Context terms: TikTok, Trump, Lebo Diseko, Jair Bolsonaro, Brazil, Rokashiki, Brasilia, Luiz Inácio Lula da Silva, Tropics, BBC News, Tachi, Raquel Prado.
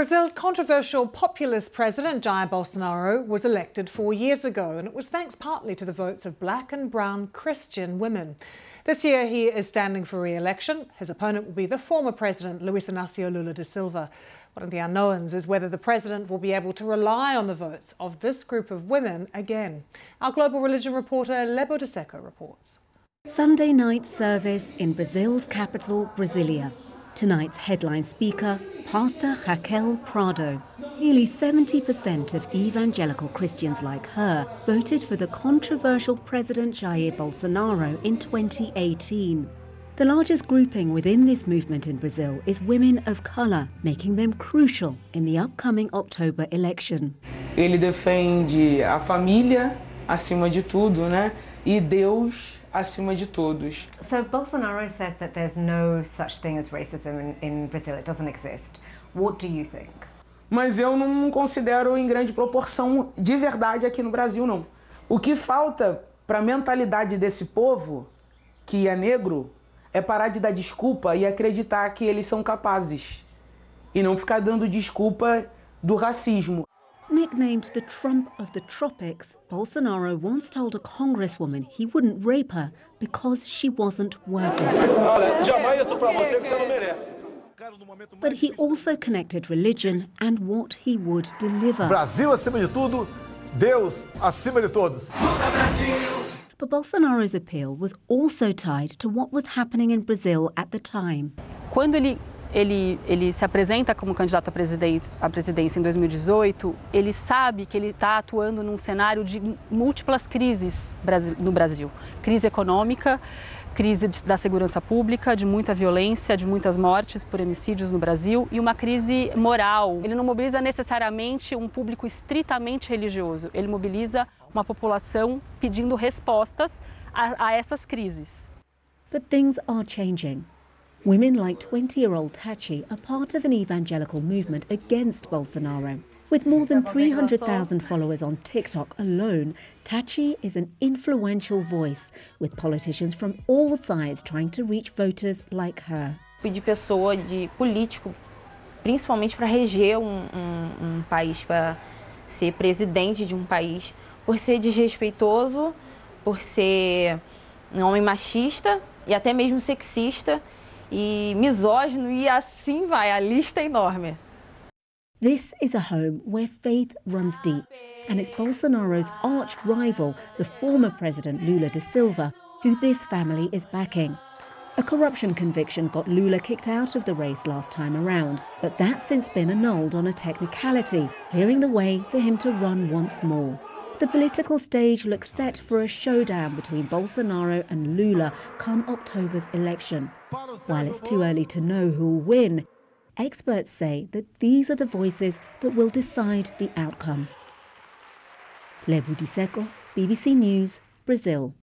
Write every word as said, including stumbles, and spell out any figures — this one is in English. Brazil's controversial populist president Jair Bolsonaro was elected four years ago, and it was thanks partly to the votes of black and brown Christian women. This year he is standing for re-election. His opponent will be the former president Luiz Inácio Lula da Silva. One of the unknowns is whether the president will be able to rely on the votes of this group of women again. Our global religion reporter Lebo Diseko reports. Sunday night service in Brazil's capital, Brasilia. Tonight's headline speaker, Pastor Raquel Prado. Nearly seventy percent of evangelical Christians like her voted for the controversial President Jair Bolsonaro in twenty eighteen. The largest grouping within this movement in Brazil is women of colour, making them crucial in the upcoming October election. Ele defende a família acima de tudo, né? E Deus acima de todos. So Bolsonaro says that there's no such thing as racism in, in Brazil. It doesn't exist. What do you think? Mas eu não considero em grande proporção de verdade aqui no Brasil, não. O que falta para a mentalidade desse povo, que é negro, é parar de dar desculpa e acreditar que eles são capazes. E não ficar dando desculpa do racismo. Nicknamed the Trump of the tropics, Bolsonaro once told a congresswoman he wouldn't rape her because she wasn't worth it. But he also connected religion and what he would deliver. Brasil acima de tudo, Deus acima de todos. But Bolsonaro's appeal was also tied to what was happening in Brazil at the time. Quando ele Ele, ele se apresenta como candidato à presidência, à presidência em dois mil e dezoito, ele sabe que ele está atuando num cenário de múltiplas crises no Brasil. Crise econômica, crise da segurança pública, de muita violência, de muitas mortes por homicídios no Brasil e uma crise moral. Ele não mobiliza necessariamente um público estritamente religioso, ele mobiliza uma população pedindo respostas a, a essas crises. But things are changing. Women like twenty-year-old Tachi are part of an evangelical movement against Bolsonaro. With more than three hundred thousand followers on TikTok alone, Tachi is an influential voice, with politicians from all sides trying to reach voters like her. Pedir pessoa de político, principalmente para reger um, um, um país, para ser presidente de um país, por ser desrespeitoso, por ser um homem machista e até mesmo sexista. E misógino, e assim vai, a lista é enorme. This is a home where faith runs deep, and it's Bolsonaro's arch rival, the former president Lula da Silva, who this family is backing. A corruption conviction got Lula kicked out of the race last time around, but that's since been annulled on a technicality, clearing the way for him to run once more. The political stage looks set for a showdown between Bolsonaro and Lula come October's election. While it's too early to know who'll win, experts say that these are the voices that will decide the outcome. Lebo Diseko, B B C News, Brazil.